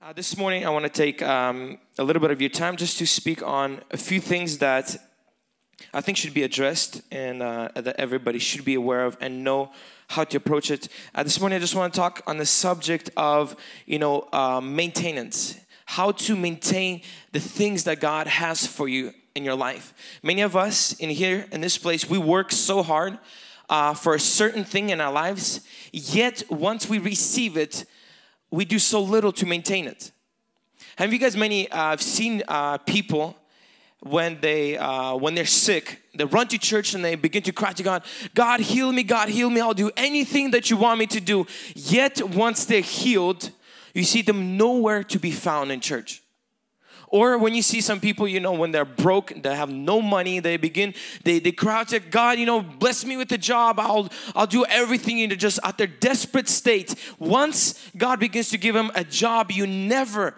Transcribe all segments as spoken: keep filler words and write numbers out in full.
Uh, this morning, I want to take um, a little bit of your time just to speak on a few things that I think should be addressed and uh, that everybody should be aware of and know how to approach it. Uh, this morning, I just want to talk on the subject of, you know, uh, maintenance. How to maintain the things that God has for you in your life. Many of us in here, in this place, we work so hard uh, for a certain thing in our lives, yet once we receive it, we do so little to maintain it. Have you guys many, uh, I've seen uh, people when, they, uh, when they're sick, they run to church and they begin to cry to God, God heal me, God heal me, I'll do anything that you want me to do. Yet once they're healed, you see them nowhere to be found in church. Or when you see some people, you know, when they're broke, they have no money, they begin, they, they cry out to God, you know, bless me with a job, I'll, I'll do everything, you know, just at their desperate state. Once God begins to give them a job, you never,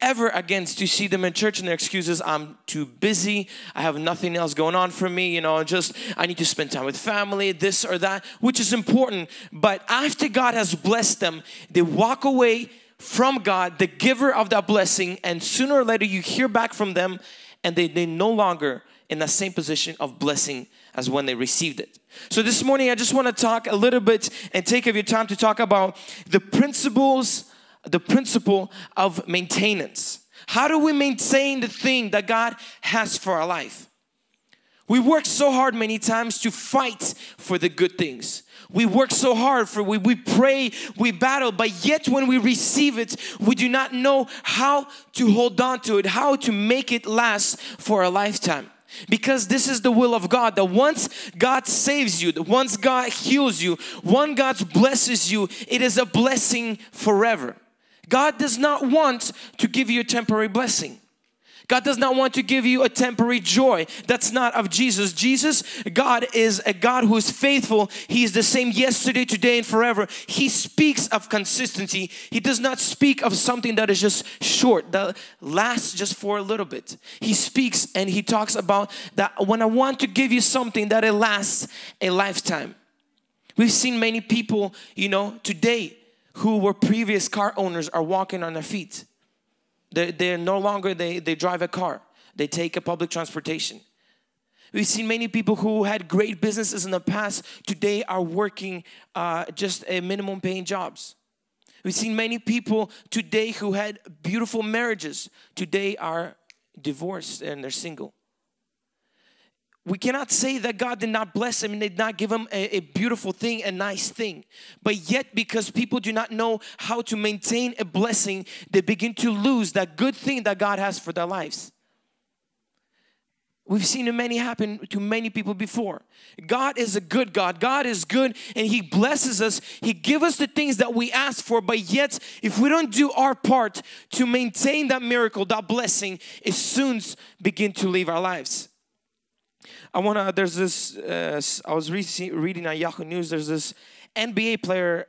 ever again to see them in church and their excuses, I'm too busy, I have nothing else going on for me, you know, just, I need to spend time with family, this or that, which is important. But after God has blessed them, they walk away from God, the giver of that blessing, and sooner or later you hear back from them and they, they're no longer in the same position of blessing as when they received it. So this morning I just want to talk a little bit and take of your time to talk about the principles, the principle of maintenance. How do we maintain the thing that God has for our life? We work so hard many times to fight for the good things. We work so hard for, we, we pray, we battle, but yet when we receive it, we do not know how to hold on to it, how to make it last for a lifetime. Because this is the will of God, that once God saves you, that once God heals you, once God blesses you, it is a blessing forever. God does not want to give you a temporary blessing. God does not want to give you a temporary joy. That's not of Jesus. Jesus, God is a God who is faithful. He is the same yesterday, today, and forever. He speaks of consistency. He does not speak of something that is just short, that lasts just for a little bit. He speaks and He talks about that when I want to give you something that it lasts a lifetime. We've seen many people, you know, today who were previous car owners are walking on their feet. They're, they're no longer, they, they drive a car. They take a public transportation. We've seen many people who had great businesses in the past, today are working uh, just a minimum paying jobs. We've seen many people today who had beautiful marriages, today are divorced and they're single. We cannot say that God did not bless them and did not give them a, a beautiful thing, a nice thing. But yet, because people do not know how to maintain a blessing, they begin to lose that good thing that God has for their lives. We've seen it many happen to many people before. God is a good God. God is good and He blesses us. He gives us the things that we ask for. But yet, if we don't do our part to maintain that miracle, that blessing, it soon begins to leave our lives. I want to, there's this, uh, I was re reading on Yahoo News, there's this N B A player,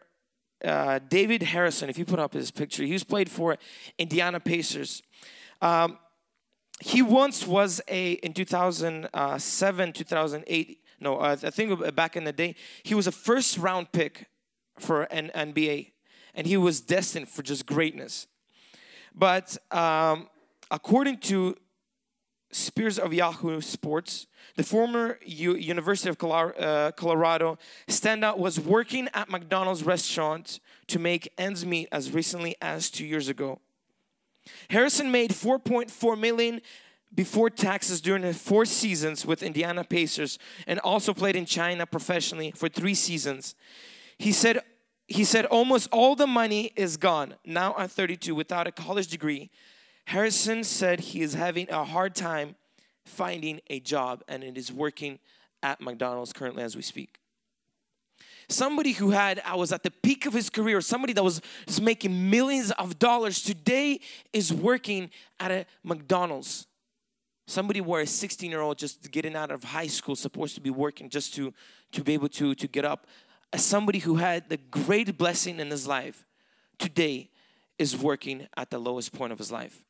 uh, David Harrison, if you put up his picture, he's played for Indiana Pacers. Um, he once was a, in two thousand seven, two thousand eight, no, uh, I think back in the day, he was a first round pick for an N B A and he was destined for just greatness. But um, according to Spears of Yahoo Sports, the former U University of Colorado standout was working at McDonald's restaurant to make ends meet as recently as two years ago. Harrison made four point four million dollars before taxes during his four seasons with Indiana Pacers and also played in China professionally for three seasons. He said, he said, almost all the money is gone. Now I'm thirty-two without a college degree. Harrison said he is having a hard time finding a job and it is working at McDonald's currently as we speak. Somebody who had, I was at the peak of his career, somebody that was just making millions of dollars today is working at a McDonald's. Somebody where a sixteen year old just getting out of high school supposed to be working just to, to be able to, to get up. Somebody who had the great blessing in his life today is working at the lowest point of his life.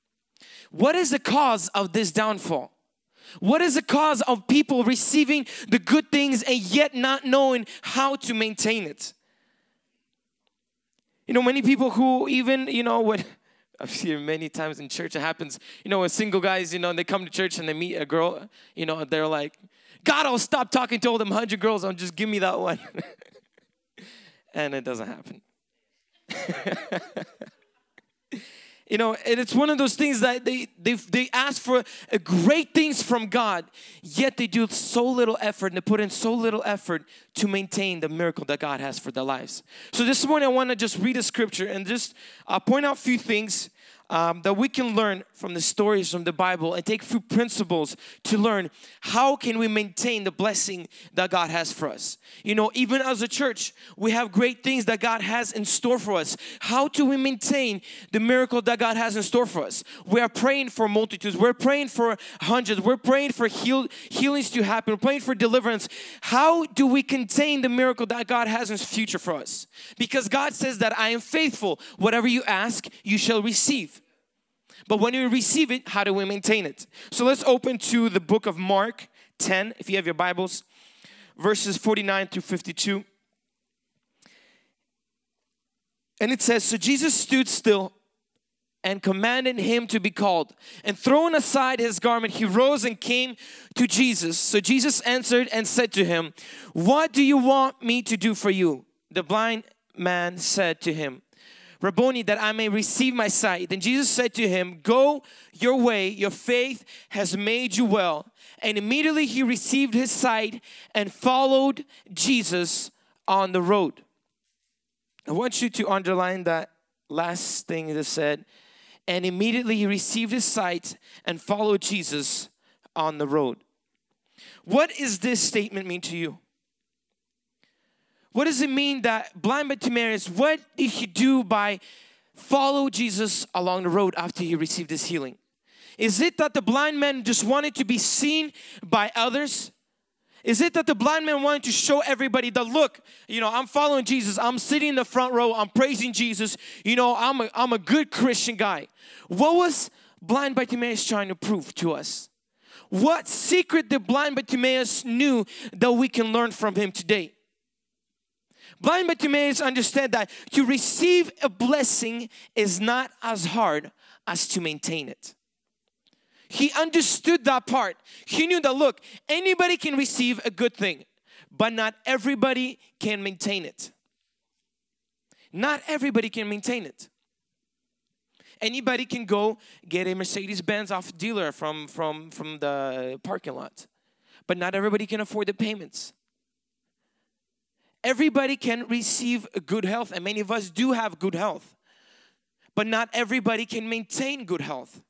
What is the cause of this downfall? What is the cause of people receiving the good things and yet not knowing how to maintain it? You know, many people who even, you know, when, I've seen it many times in church. It happens, you know, when single guys, you know, and they come to church and they meet a girl, you know, they're like, God, I'll stop talking to all them hundred girls. I'll just give me that one. And it doesn't happen. You know, and it's one of those things that they, they, they ask for great things from God, yet they do so little effort and they put in so little effort to maintain the miracle that God has for their lives. So this morning I want to just read a scripture and just uh, point out a few things um, that we can learn from the stories from the Bible and take a few principles to learn how can we maintain the blessing that God has for us. You know, even as a church, we have great things that God has in store for us. How do we maintain the miracle that God has in store for us? We are praying for multitudes. We're praying for hundreds. We're praying for heal, healings to happen. We're praying for deliverance. How do we contain the miracle that God has in the future for us? Because God says that I am faithful. Whatever you ask, you shall receive. But when you receive it, how do we maintain it? So let's open to the book of Mark ten, if you have your Bibles, verses forty-nine through fifty-two. And it says, so Jesus stood still and commanded him to be called. And throwing aside his garment, he rose and came to Jesus. So Jesus answered and said to him, what do you want me to do for you? The blind man said to him, Rabboni, that I may receive my sight. Then Jesus said to him, go your way, your faith has made you well. And immediately he received his sight and followed Jesus on the road. I want you to underline that last thing that said, and immediately he received his sight and followed Jesus on the road. What does this statement mean to you? What does it mean that blind Bartimaeus, what did he do by follow Jesus along the road after he received his healing? Is it that the blind man just wanted to be seen by others? Is it that the blind man wanted to show everybody that, look, you know, I'm following Jesus. I'm sitting in the front row. I'm praising Jesus. You know, I'm a, I'm a good Christian guy. What was blind Bartimaeus trying to prove to us? What secret did blind Bartimaeus knew that we can learn from him today? Blind Bartimaeus understood that to receive a blessing is not as hard as to maintain it. He understood that part. He knew that, look, anybody can receive a good thing, but not everybody can maintain it. Not everybody can maintain it. Anybody can go get a Mercedes Benz off dealer from, from, from the parking lot, but not everybody can afford the payments. Everybody can receive good health, and many of us do have good health, but not everybody can maintain good health.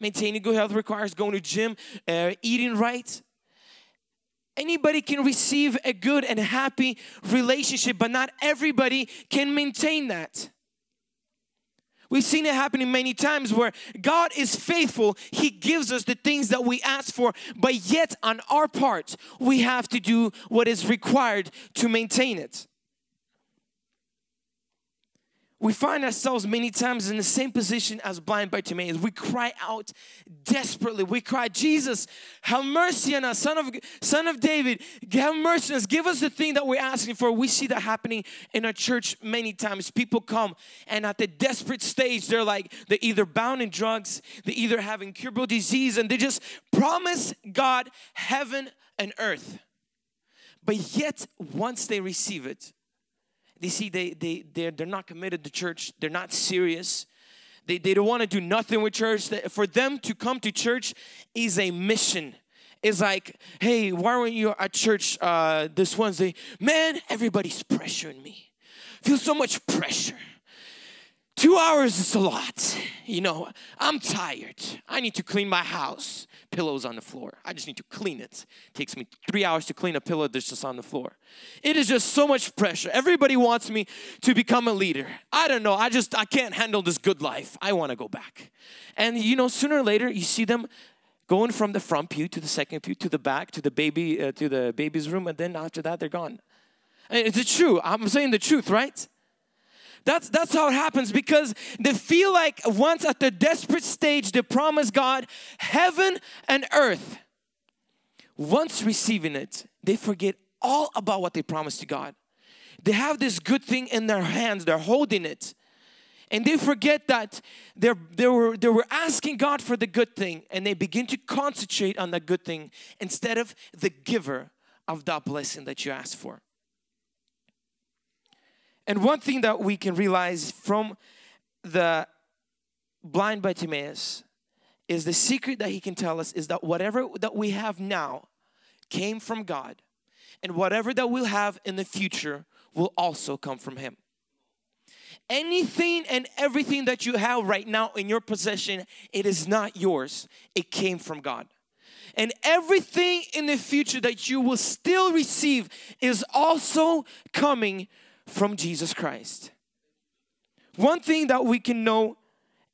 Maintaining good health requires going to gym, uh, eating right. Anybody can receive a good and happy relationship, but not everybody can maintain that. We've seen it happening many times where God is faithful. He gives us the things that we ask for, but yet on our part, we have to do what is required to maintain it. We find ourselves many times in the same position as blind Bartimaeus. We cry out desperately. We cry, Jesus, have mercy on us, son of, son of David, have mercy on us. Give us the thing that we're asking for. We see that happening in our church many times. People come and at the desperate stage, they're like, they're either bound in drugs, they're either having curable disease, and they just promise God heaven and earth. But yet, once they receive it, They see they, they, they're, they're not committed to church. They're not serious. They, they don't want to do nothing with church. For them to come to church is a mission. It's like, hey, why weren't you at church uh, this Wednesday? Man, everybody's pressuring me. I feel so much pressure. Two hours is a lot. You know, I'm tired. I need to clean my house. Pillows on the floor. I just need to clean it. It takes me three hours to clean a pillow that's just on the floor. It is just so much pressure. Everybody wants me to become a leader. I don't know. I just, I can't handle this good life. I want to go back. And you know, sooner or later, you see them going from the front pew to the second pew to the back to the baby, uh, to the baby's room. And then after that, they're gone. And is it true? I'm saying the truth, right? That's, that's how it happens, because they feel like once at the desperate stage, they promise God heaven and earth. Once receiving it, they forget all about what they promised to God. They have this good thing in their hands. They're holding it. And they forget that they they were they were asking God for the good thing, and they begin to concentrate on the good thing instead of the giver of that blessing that you asked for. And one thing that we can realize from the blind Bartimaeus is the secret that he can tell us is that whatever that we have now came from God, and whatever that we'll have in the future will also come from Him. Anything and everything that you have right now in your possession, it is not yours. It came from God. And everything in the future that you will still receive is also coming from Jesus Christ. One thing that we can know,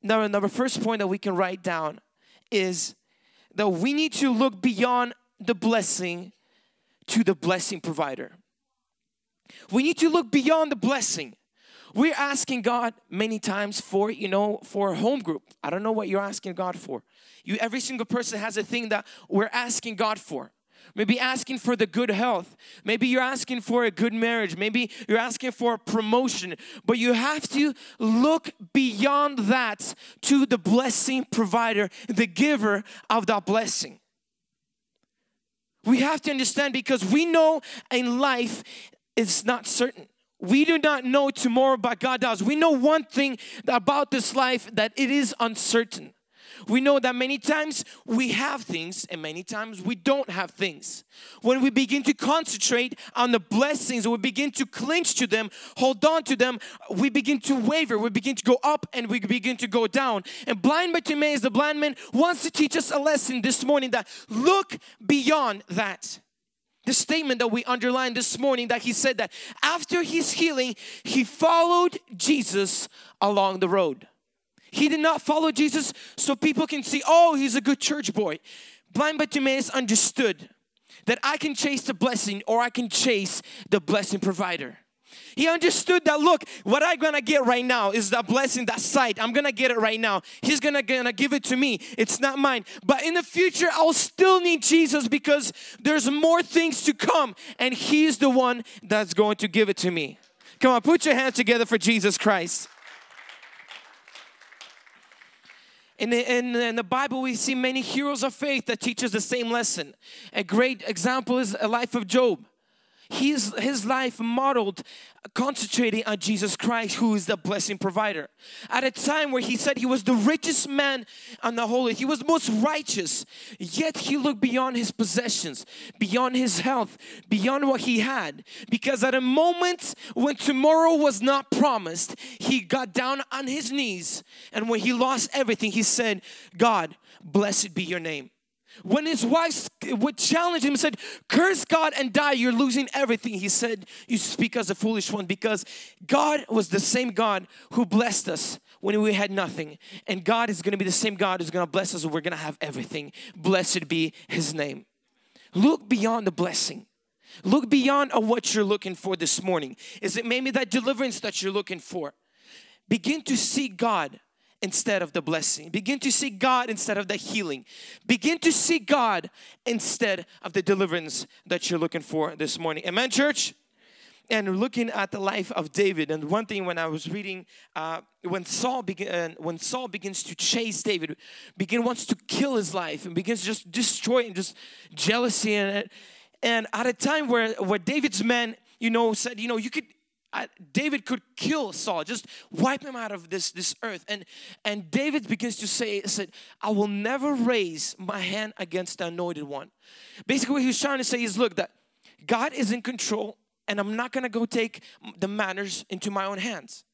now another first point that we can write down is that we need to look beyond the blessing to the blessing provider. We need to look beyond the blessing. We're asking God many times for, you know, for a home group. I don't know what you're asking God for. You, every single person has a thing that we're asking God for. Maybe asking for the good health. Maybe you're asking for a good marriage. Maybe you're asking for a promotion. But you have to look beyond that to the blessing provider, the giver of that blessing. We have to understand, because we know in life it's not certain. We do not know tomorrow, but God does. We know one thing about this life, that it is uncertain. We know that many times we have things and many times we don't have things. When we begin to concentrate on the blessings, we begin to clinch to them, hold on to them, we begin to waver, we begin to go up and we begin to go down. And blind Bartimaeus, the blind man, wants to teach us a lesson this morning, that look beyond that. The statement that we underlined this morning, that he said that after his healing, he followed Jesus along the road. He did not follow Jesus so people can see, oh, he's a good church boy. Blind Bartimaeus understood that I can chase the blessing, or I can chase the blessing provider. He understood that, look, what I'm going to get right now is that blessing, that sight. I'm going to get it right now. He's going to give it to me. It's not mine. But in the future, I'll still need Jesus, because there's more things to come. And He's the one that's going to give it to me. Come on, put your hands together for Jesus Christ. In the, in, in the Bible, we see many heroes of faith that teach us the same lesson. A great example is the life of Job. His, his life modeled concentrating on Jesus Christ, who is the blessing provider. At a time where he said he was the richest man on the whole earth, he was most righteous, yet he looked beyond his possessions, beyond his health, beyond what he had. Because at a moment when tomorrow was not promised, he got down on his knees, and when he lost everything, he said, God, blessed be your name. When his wife would challenge him and said, curse God and die, you're losing everything, he said, you speak as a foolish one, because God was the same God who blessed us when we had nothing. And God is going to be the same God who's going to bless us when we're going to have everything. Blessed be His name. Look beyond the blessing. Look beyond what you're looking for this morning. Is it maybe that deliverance that you're looking for? Begin to see God instead of the blessing. Begin to see God instead of the healing. Begin to see God instead of the deliverance that you're looking for this morning. Amen, church? And looking at the life of David, and one thing when I was reading, uh, when Saul began, when Saul begins to chase David, begin wants to kill his life and begins to just destroy him, just jealousy and and at a time where where David's men, you know, said, you know, you could. I, David could kill Saul, just wipe him out of this this earth, and and David begins to say, said, I will never raise my hand against the anointed one. Basically what he was trying to say is, look, that God is in control, and I'm not going to go take the matters into my own hands.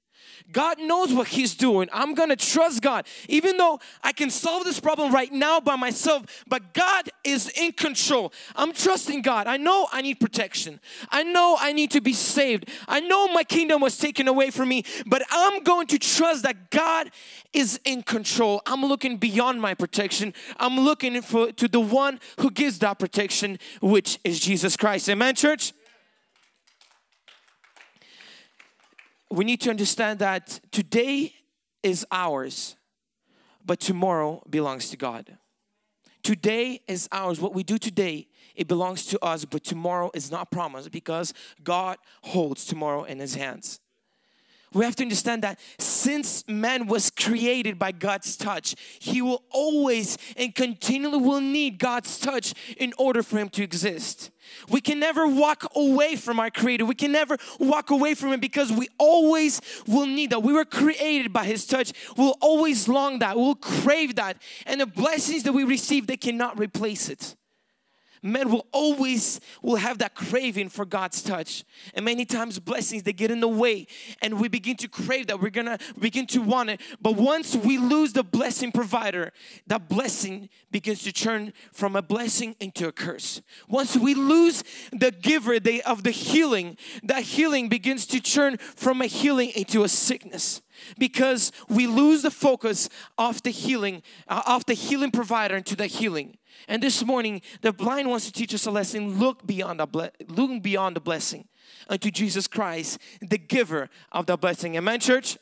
God knows what He's doing. I'm going to trust God, even though I can solve this problem right now by myself, but God is in control. I'm trusting God. I know I need protection. I know I need to be saved. I know my kingdom was taken away from me, but I'm going to trust that God is in control. I'm looking beyond my protection. I'm looking for, to the one who gives that protection, which is Jesus Christ. Amen, church? We need to understand that today is ours, but tomorrow belongs to God. Today is ours. What we do today, it belongs to us, but tomorrow is not promised, because God holds tomorrow in His hands. We have to understand that since man was created by God's touch, he will always and continually will need God's touch in order for him to exist. We can never walk away from our Creator. We can never walk away from Him because we always will need that. We were created by His touch. We'll always long that. We'll crave that. And the blessings that we receive, they cannot replace it. Men will always will have that craving for God's touch. And many times blessings, they get in the way. And we begin to crave that. We're going to begin to want it. But once we lose the blessing provider, that blessing begins to turn from a blessing into a curse. Once we lose the giver they, of the healing, that healing begins to turn from a healing into a sickness. Because we lose the focus of the healing, uh, of the healing provider into the healing. And this morning, the blind wants to teach us a lesson. Look beyond the, ble look beyond the blessing unto Jesus Christ, the giver of the blessing. Amen, church?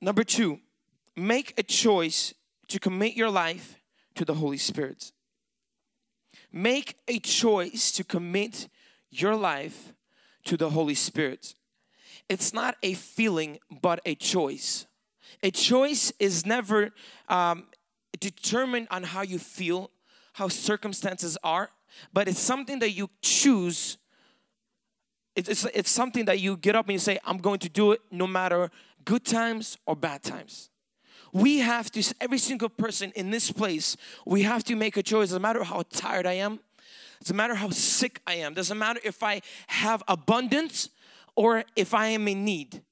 Number two, make a choice to commit your life to the Holy Spirit. Make a choice to commit your life to the Holy Spirit. It's not a feeling, but a choice. A choice is never um, determined on how you feel, how circumstances are, but it's something that you choose. It's, it's, it's something that you get up and you say, I'm going to do it no matter good times or bad times. We have to, every single person in this place, we have to make a choice no matter how tired I am, doesn't matter how sick I am, doesn't matter if I have abundance or if I am in need.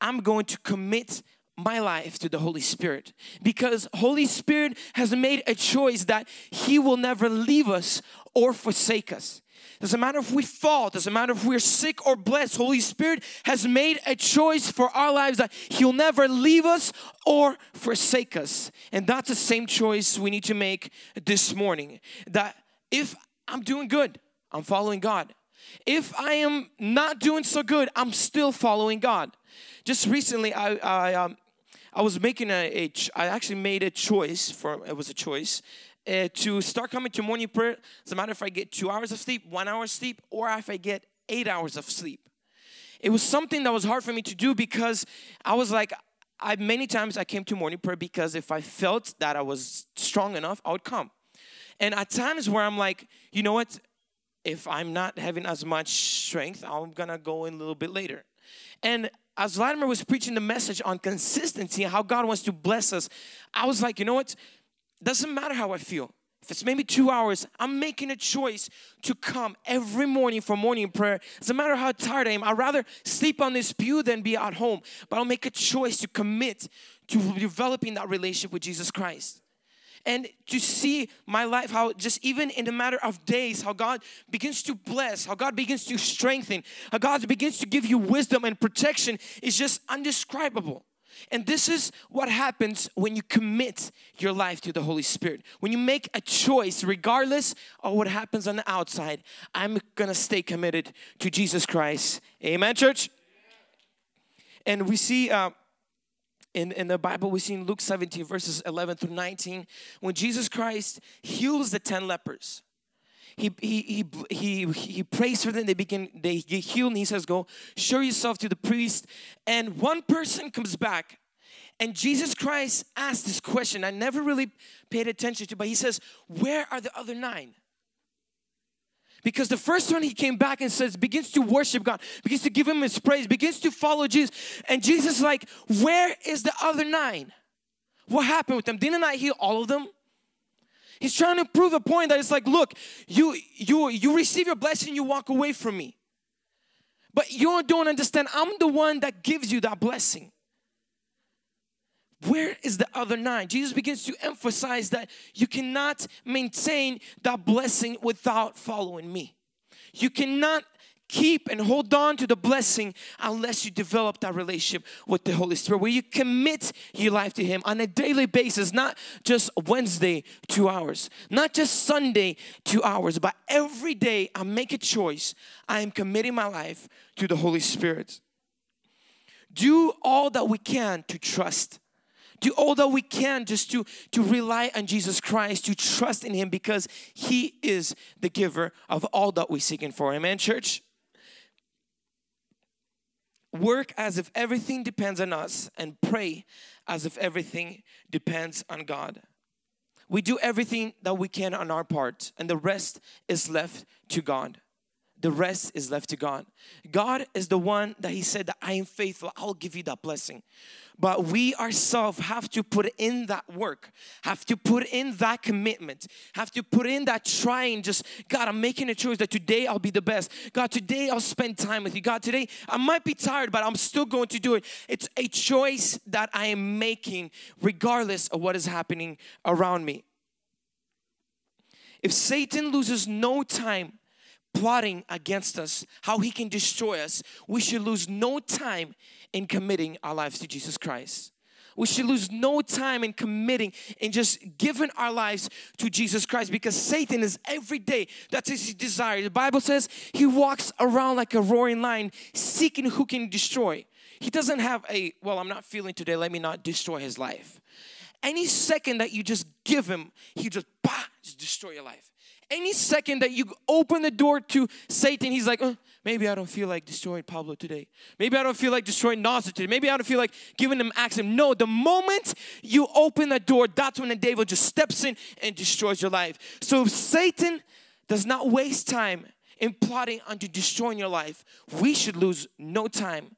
I'm going to commit my life to the Holy Spirit, because Holy Spirit has made a choice that He will never leave us or forsake us. Doesn't matter if we fall, doesn't matter if we're sick or blessed, Holy Spirit has made a choice for our lives that He'll never leave us or forsake us. And that's the same choice we need to make this morning. That if I'm doing good, I'm following God. If I am not doing so good, I'm still following God. Just recently, I, I um, I was making a, a ch I actually made a choice, for it was a choice, uh, to start coming to morning prayer. Doesn't matter if I get two hours of sleep, one hour of sleep, or if I get eight hours of sleep. It was something that was hard for me to do because I was like, I many times I came to morning prayer because if I felt that I was strong enough, I would come. And at times where I'm like, you know what, if I'm not having as much strength, I'm gonna go in a little bit later. And as Vladimir was preaching the message on consistency and how God wants to bless us, I was like, you know what? Doesn't matter how I feel. If it's maybe two hours, I'm making a choice to come every morning for morning prayer. Doesn't matter how tired I am. I'd rather sleep on this pew than be at home. But I'll make a choice to commit to developing that relationship with Jesus Christ. And to see my life, how just even in a matter of days, how God begins to bless, how God begins to strengthen, how God begins to give you wisdom and protection is just indescribable. And this is what happens when you commit your life to the Holy Spirit. When you make a choice, regardless of what happens on the outside, I'm going to stay committed to Jesus Christ. Amen, church? And we see... Uh, In, in the Bible, we see in Luke seventeen, verses eleven through nineteen, when Jesus Christ heals the ten lepers, he, he, he, he, he prays for them, they begin, they get healed, and He says, go, show yourself to the priest. And one person comes back, and Jesus Christ asked this question, I never really paid attention to, but He says, where are the other nine? Because the first one, he came back and says, begins to worship God, begins to give Him His praise, begins to follow Jesus. And Jesus is like, where is the other nine? What happened with them? Didn't I heal all of them? He's trying to prove a point that it's like, look, you, you, you receive your blessing, you walk away from Me. But you don't understand, I'm the one that gives you that blessing. Where is the other nine? Jesus begins to emphasize that you cannot maintain that blessing without following Me. You cannot keep and hold on to the blessing unless you develop that relationship with the Holy Spirit, where you commit your life to Him on a daily basis, not just Wednesday, two hours, not just Sunday, two hours, but every day I make a choice. I am committing my life to the Holy Spirit. Do all that we can to trust. Do all that we can just to, to rely on Jesus Christ, to trust in Him, because He is the giver of all that we seek in for. Amen, church? Work as if everything depends on us and pray as if everything depends on God. We do everything that we can on our part, and the rest is left to God. The rest is left to God. God is the one that He said that I am faithful, I'll give you that blessing. But we ourselves have to put in that work, have to put in that commitment, have to put in that trying. Just, God, I'm making a choice that today I'll be the best. God, today I'll spend time with you. God, today I might be tired, but I'm still going to do it. It's a choice that I am making regardless of what is happening around me. If Satan loses no time plotting against us, how he can destroy us, we should lose no time in committing our lives to Jesus Christ. We should lose no time in committing and just giving our lives to Jesus Christ, because Satan is every day, that's his desire. The Bible says he walks around like a roaring lion seeking who can destroy. He doesn't have a, well, I'm not feeling today, let me not destroy his life. Any second that you just give him, he just, bah, just destroy your life. Any second that you open the door to Satan, he's like, oh, maybe I don't feel like destroying Pablo today. Maybe I don't feel like destroying Nasser today. Maybe I don't feel like giving them access. No, the moment you open the door, that's when the devil just steps in and destroys your life. So if Satan does not waste time in plotting unto destroying your life, we should lose no time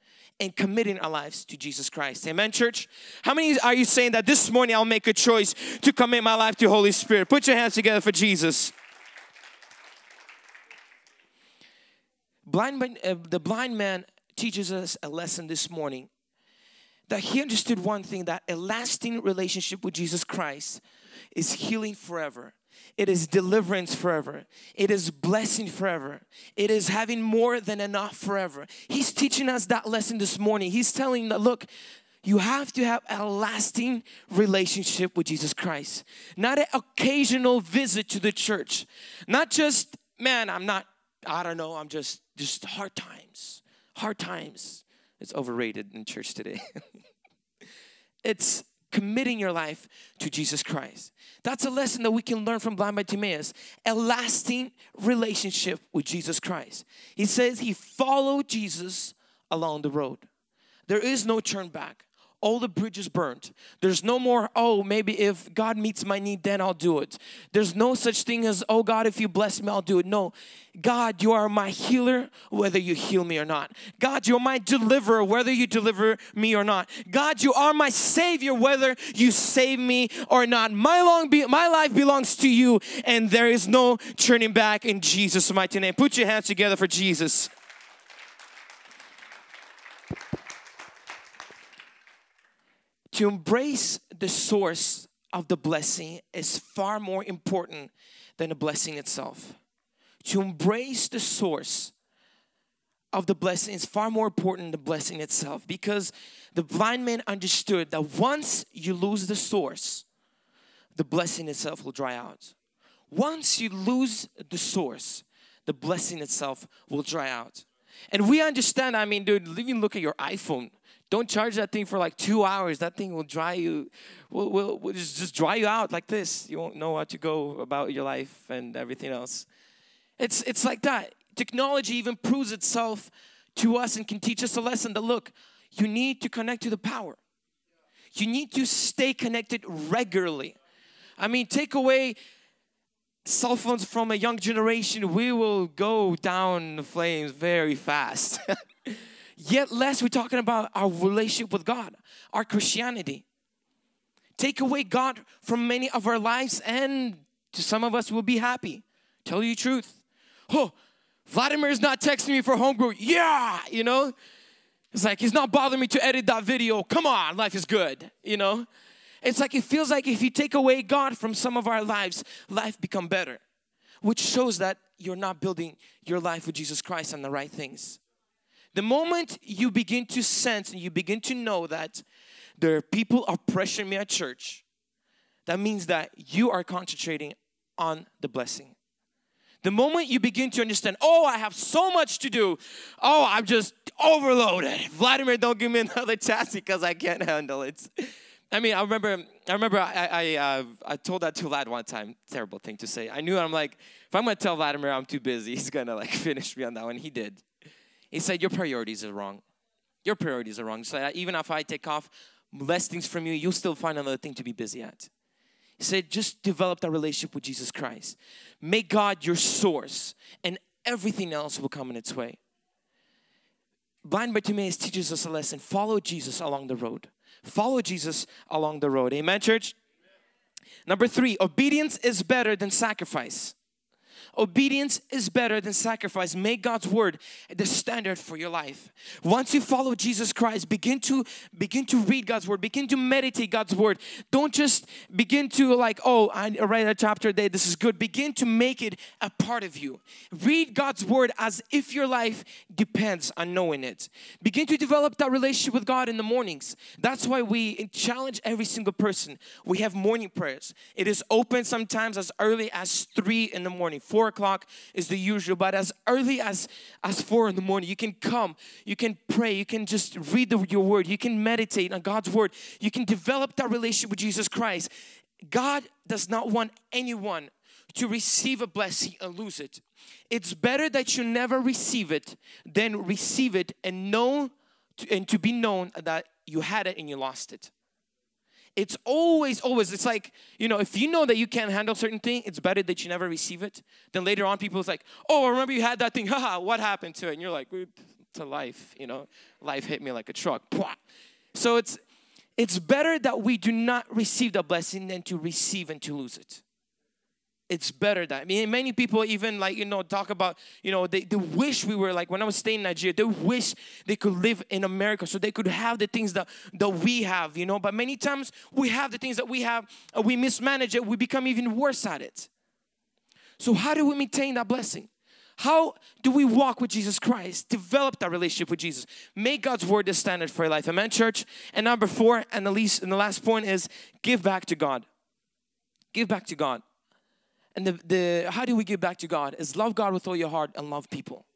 and committing our lives to Jesus Christ. Amen, church? How many are you saying that this morning I'll make a choice to commit my life to Holy Spirit? Put your hands together for Jesus. Blind man, uh, the blind man teaches us a lesson this morning, that he understood one thing, that a lasting relationship with Jesus Christ is healing forever. It is deliverance forever. It is blessing forever. It is having more than enough forever. He's teaching us that lesson this morning. He's telling that, look, you have to have a lasting relationship with Jesus Christ. Not an occasional visit to the church. Not just, man, I'm not, I don't know, I'm just, just hard times. Hard times. It's overrated in church today. It's committing your life to Jesus Christ. That's a lesson that we can learn from blind Bartimaeus. A lasting relationship with Jesus Christ. He says he followed Jesus along the road. There is no turn back. All the bridges burned. There's no more, oh, maybe if God meets my need, then I'll do it. There's no such thing as, oh God, if you bless me, I'll do it. No, God, you are my healer, whether you heal me or not. God, you're my deliverer, whether you deliver me or not. God, you are my savior, whether you save me or not. My, long be my life belongs to you, and there is no turning back in Jesus' mighty name. Put your hands together for Jesus. To embrace the source of the blessing is far more important than the blessing itself. To embrace the source of the blessing is far more important than the blessing itself, because the blind man understood that once you lose the source, the blessing itself will dry out. Once you lose the source, the blessing itself will dry out. And we understand, I mean, dude, even look at your iPhone. Don't charge that thing for like two hours. That thing will dry you, will, will, will just, just dry you out like this. You won't know how to go about your life and everything else. It's, it's like that. Technology even proves itself to us and can teach us a lesson that, look, you need to connect to the power. You need to stay connected regularly. I mean, take away cell phones from a young generation, we will go down the flames very fast. Yet less we're talking about our relationship with God, our Christianity. Take away God from many of our lives and to some of us will be happy. Tell you the truth. Oh, Vladimir is not texting me for home group. Yeah, you know. It's like he's not bothering me to edit that video. Come on, life is good, you know. It's like it feels like if you take away God from some of our lives, life become better. Which shows that you're not building your life with Jesus Christ on the right things. The moment you begin to sense and you begin to know that there are people are pressuring me at church, that means that you are concentrating on the blessing. The moment you begin to understand, oh, I have so much to do. Oh, I'm just overloaded. Vladimir, don't give me another task because I can't handle it. I mean, I remember I remember I, I, uh, I told that to Vlad one time. Terrible thing to say. I knew, I'm like, if I'm going to tell Vladimir I'm too busy, he's going to like finish me on that one. He did. He said, your priorities are wrong. Your priorities are wrong. So that even if I take off less things from you, you'll still find another thing to be busy at. He said, just develop that relationship with Jesus Christ. Make God your source, and everything else will come in its way. Blind Bartimaeus teaches us a lesson. Follow Jesus along the road. Follow Jesus along the road. Amen, church? Amen. Number three, obedience is better than sacrifice. Obedience is better than sacrifice. Make God's word the standard for your life. Once you follow Jesus Christ, begin to begin to read God's word. Begin to meditate God's word. Don't just begin to like, oh, I read a chapter a day. This is good. Begin to make it a part of you. Read God's word as if your life depends on knowing it. Begin to develop that relationship with God in the mornings. That's why we challenge every single person. We have morning prayers. It is open sometimes as early as three in the morning. Four o'clock is the usual, but as early as as four in the morning, you can come, you can pray, you can just read the, your word, you can meditate on God's word, you can develop that relationship with Jesus Christ. God does not want anyone to receive a blessing and lose it. It's better that you never receive it than receive it and know to, and to be known that you had it and you lost it. It's always, always, it's like, you know, if you know that you can't handle certain thing, it's better that you never receive it. Then later on, people's like, oh, I remember you had that thing, haha, what happened to it? And you're like, it's a life, you know, life hit me like a truck. So it's, it's better that we do not receive the blessing than to receive and to lose it. It's better that, I mean, many people even like, you know, talk about, you know, they, they wish we were like, when I was staying in Nigeria, they wish they could live in America so they could have the things that, that we have, you know. But many times we have the things that we have, and we mismanage it, we become even worse at it. So how do we maintain that blessing? How do we walk with Jesus Christ? Develop that relationship with Jesus. Make God's word the standard for your life. Amen, church? And number four, and the least, and the last point is give back to God. Give back to God. And the, the how do we give back to God is love God with all your heart and love people.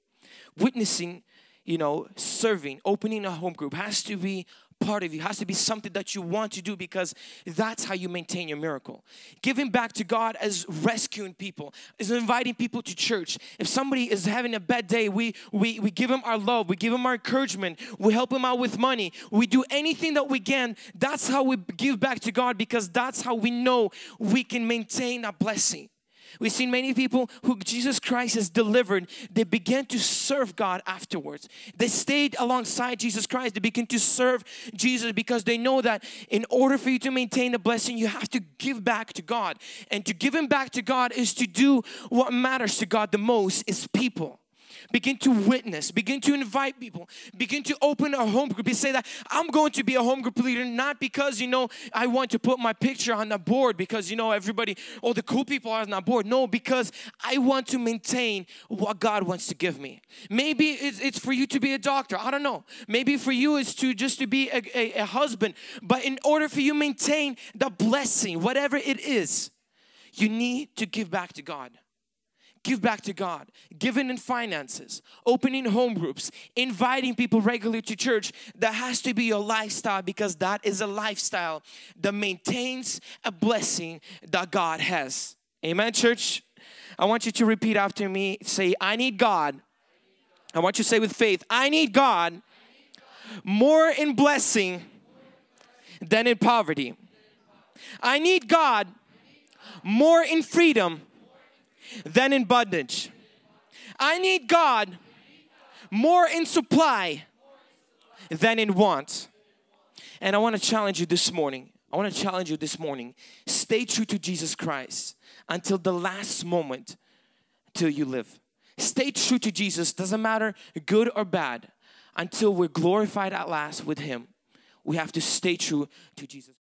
Witnessing, you know, serving, opening a home group has to be part of you, has to be something that you want to do, because that's how you maintain your miracle. Giving back to God is rescuing people, is inviting people to church. If somebody is having a bad day, we, we, we give them our love, we give them our encouragement, we help them out with money, we do anything that we can. That's how we give back to God, because that's how we know we can maintain a blessing. We've seen many people who Jesus Christ has delivered. They began to serve God afterwards. They stayed alongside Jesus Christ. They began to serve Jesus because they know that in order for you to maintain a blessing, you have to give back to God. And to give him back to God is to do what matters to God the most, is people. Begin to witness. Begin to invite people. Begin to open a home group. You say that I'm going to be a home group leader, not because, you know, I want to put my picture on the board because, you know, everybody, all the cool people are on the board. No, because I want to maintain what God wants to give me. Maybe it's, it's for you to be a doctor. I don't know. Maybe for you it's to just to be a, a, a husband. But in order for you to maintain the blessing, whatever it is, you need to give back to God. Give back to God, giving in finances, opening home groups, inviting people regularly to church. That has to be your lifestyle, because that is a lifestyle that maintains a blessing that God has. Amen, church? I want you to repeat after me. Say, I need God. I want you to say with faith, I need God more in blessing than in poverty. I need God more in freedom than in bondage. I need God more in supply than in want. And I want to challenge you this morning. I want to challenge you this morning. Stay true to Jesus Christ until the last moment, till you live. Stay true to Jesus. Doesn't matter good or bad. Until we're glorified at last with him, we have to stay true to Jesus.